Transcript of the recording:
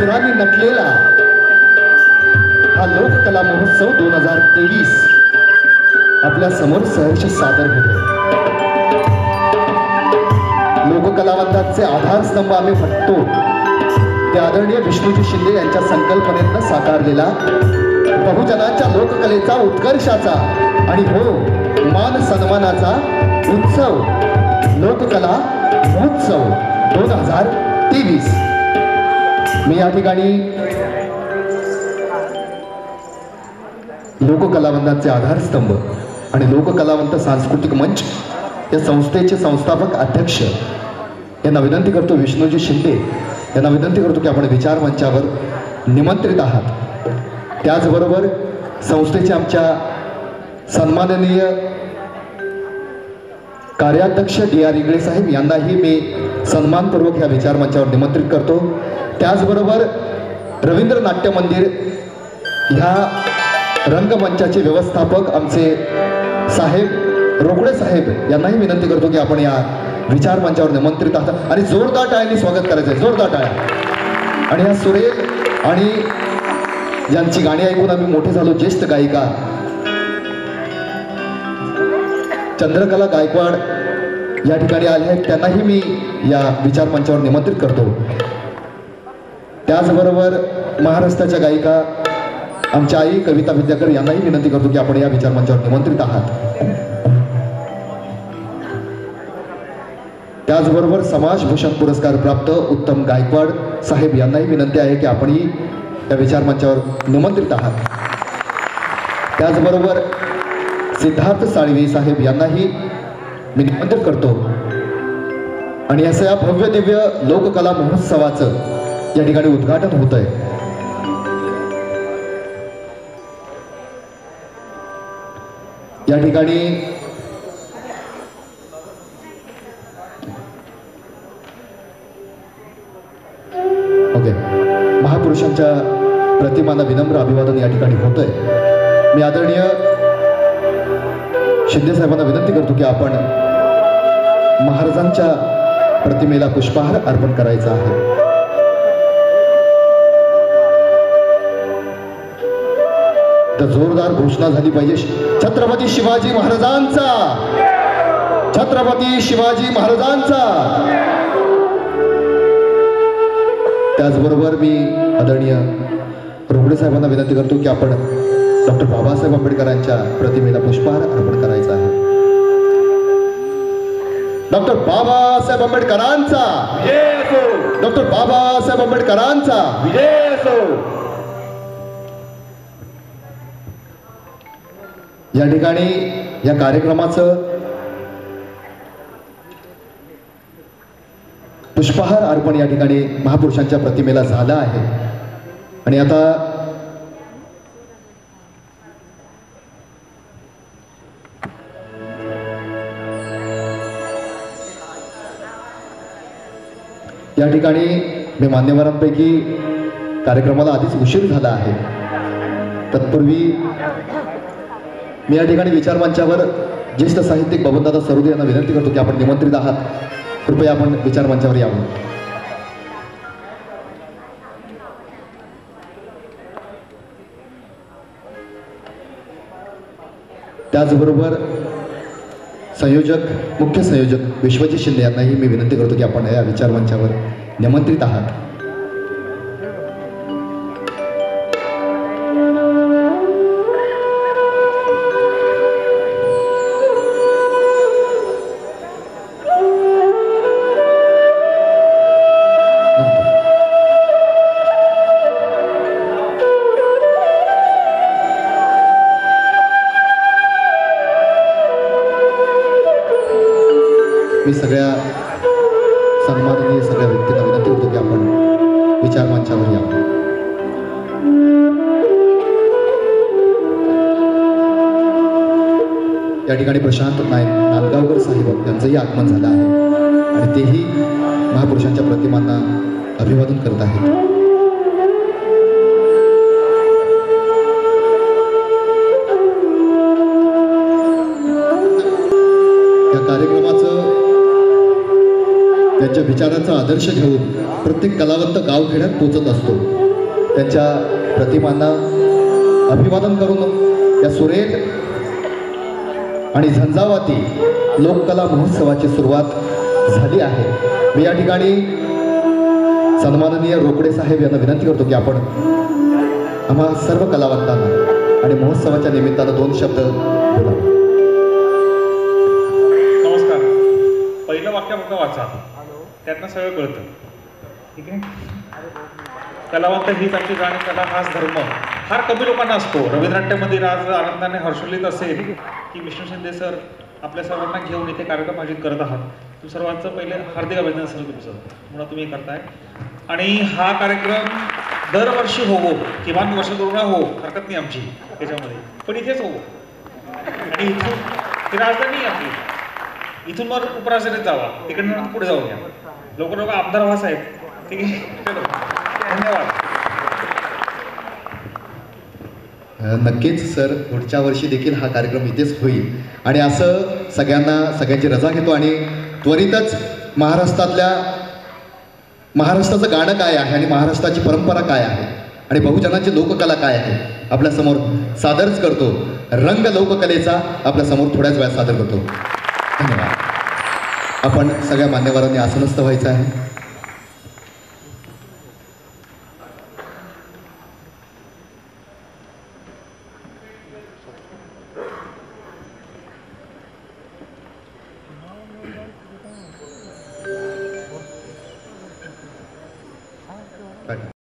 सुरांनी नटलेला हा लोककला महोत्सव 2023 आपल्या समोर सहर्ष सादर होतो. लोककलावंतांचे आधारस्तंभ आम्ही फटतो ते आदरणीय विष्णूजी शिंदे यांच्या संकल्पनेतून साकारलेला बहुजनांच्या लोककलेचा, उत्कर्षाचा आणि हो मान सन्मानाचा उत्सव लोककला महोत्सव 2023. मी या ठिकाणी लोककलावंतांचे आधारस्तंभ आणि लोककलावंत सांस्कृतिक मंच या संस्थेचे संस्थापक अध्यक्ष यांना विनंती करतो, विष्णूजी शिंदे यांना विनंती करतो की आपण विचार मंचावर निमंत्रित आहात. त्याचबरोबर संस्थेचे आमच्या सन्माननीय कार्याध्यक्ष DR इगळे साहेब यांनाही मी सन्मानपूर्वक ह्या विचार मंचावर निमंत्रित करतो. त्याचबरोबर रवींद्र नाट्य मंदिर ह्या रंगमंचाचे व्यवस्थापक आमचे साहेब रोकडे साहेब यांनाही विनंती करतो की आपण या विचार मंचावर निमंत्रित आहात आणि जोरदार टाळ्यांनी स्वागत करायचं आहे, जोरदार टाळ्या. आणि ह्या सुरेख आणि यांची गाणी ऐकून आम्ही मोठे झालो ज्येष्ठ गायिका चंद्रकला गायकवाड या ठिकाणी आले आहेत, त्यांनाही मी या विचार मंचावर निमंत्रित करतो. त्याचबरोबर महाराष्ट्राच्या गायिका आमच्या आई कविता विद्याकर यांनाही विनंती करतो की आपण या विचार मंचावर निमंत्रित आहात. त्याचबरोबर समाजभूषण पुरस्कार प्राप्त उत्तम गायकवाड साहेब यांनाही विनंती आहे की आपणही या विचार मंचावर निमंत्रित आहात. त्याचबरोबर सिद्धार्थ साणवी साहेब यांनाही मी निमंत्रित करतो. आणि असं या भव्य दिव्य लोककला महोत्सवाचं या ठिकाणी उद्घाटन होत आहे. या ठिकाणी महापुरुषांच्या प्रतिमांना विनम्र अभिवादन या ठिकाणी होत आहे. मी आदरणीय शिंदे साहेबांना विनंती करतो की आपण महाराजांच्या प्रतिमेला पुष्पहार अर्पण करायचा आहे. तर जोरदार घोषणा झाली पाहिजे, छत्रपती शिवाजी महाराजांचा, छत्रपती शिवाजी महाराजांचा. त्याचबरोबर मी आदरणीय रोहडे साहेबांना विनंती करतो की आपण डॉ बाबासाहेब आंबेडकरांच्या प्रतिमेला पुष्पहार अर्पण करायचा आहे. डॉ बाबासाहेब आंबेडकरांचा, डॉ बाबासाहेब आंबेडकरांचा. या ठिकाणी या कार्यक्रमाचं पुष्पहार अर्पण या ठिकाणी महापुरुषांच्या प्रतिमेला झालं आहे. आणि आता या ठिकाणी मी मान्यवरांपैकी कार्यक्रमाला आधीच उशीर झाला आहे, तत्पूर्वी मी या ठिकाणी विचार मंचावर ज्येष्ठ साहित्यिक बबनदादा सरुदे यांना विनंती करतो की आपण निमंत्रित आहात, कृपया आपण विचार मंचावर यावं. त्याचबरोबर संयोजक मुख्य संयोजक विश्वजीत शिंदे यांनाही मी विनंती करतो की आपण या विचार मंचावर निमंत्रित आहात. सगळ्या व्यक्तींना विनंती करतो की आपण विचार मंचावर या. या ठिकाणी प्रशांत नायक नगंवकर साहेब यांचंही आगमन झालं आहे आणि तेही महापुरुषांच्या प्रतिमांना अभिवादन करत आहेत. त्यांच्या विचारांचा आदर्श घेऊन प्रत्येक कलावंत गावखेड्यात पोचत असतो। त्यांच्या प्रतिमांना अभिवादन करून या सुरेख आणि झंझावाती लोककला महोत्सवाची सुरुवात झाली आहे। मी या ठिकाणी सन्माननीय रोकडे साहेब यांना विनंती करतो की आपण आम्हा सर्व कलावंतांना आणि महोत्सवाच्या निमित्तानं दोन शब्द बोला। नमस्कार। पहिलं वाक्य फक्त वाचा, त्यातनं सगळं कळतं, ठीक आहे। कलावंत हीच आमची गाणी, कला हाच धर्म, फार कमी लोकांना असतो। रवींद्र नाट्य मंदिर आज आनंदाने हर्षोल्लित असेल की विष्णू शिंदे सर आपल्या सर्वांना घेऊन इथे कार्यक्रम आयोजित करत आहात। तू सर्वांचं पहिले हार्दिक अभिनंदन सर तुमचं, म्हणून तुम्ही करताय। आणि हा कार्यक्रम दरवर्षी होवो, किमान वर्षपूर्ण हो, हरकत नाही आमची त्याच्यामध्ये, पण इथेच होवो आणि इथून ती राजधानी आपली, इथून मग उपराजधानीत जावा, तिकडनं पुढे जाऊ द्या, लवकर लवकर आमदार व्हा साहेब, ठीक आहे। चलो, धन्यवाद। नक्कीच सर, पुढच्या वर्षी देखील हा कार्यक्रम इथेच होईल आणि असं सगळ्यांना सगळ्यांची रजा घेतो। आणि त्वरितच महाराष्ट्राचं गाणं काय आहे आणि महाराष्ट्राची परंपरा काय आहे आणि बहुजनांची लोककला काय आहे आपल्यासमोर सादरच करतो। रंग लोककलेचा आपल्यासमोर थोड्याच वेळात सादर करतो। धन्यवाद। आपण सगळ्या मान्यवरांनी आसनस्थ व्हायचं आहे।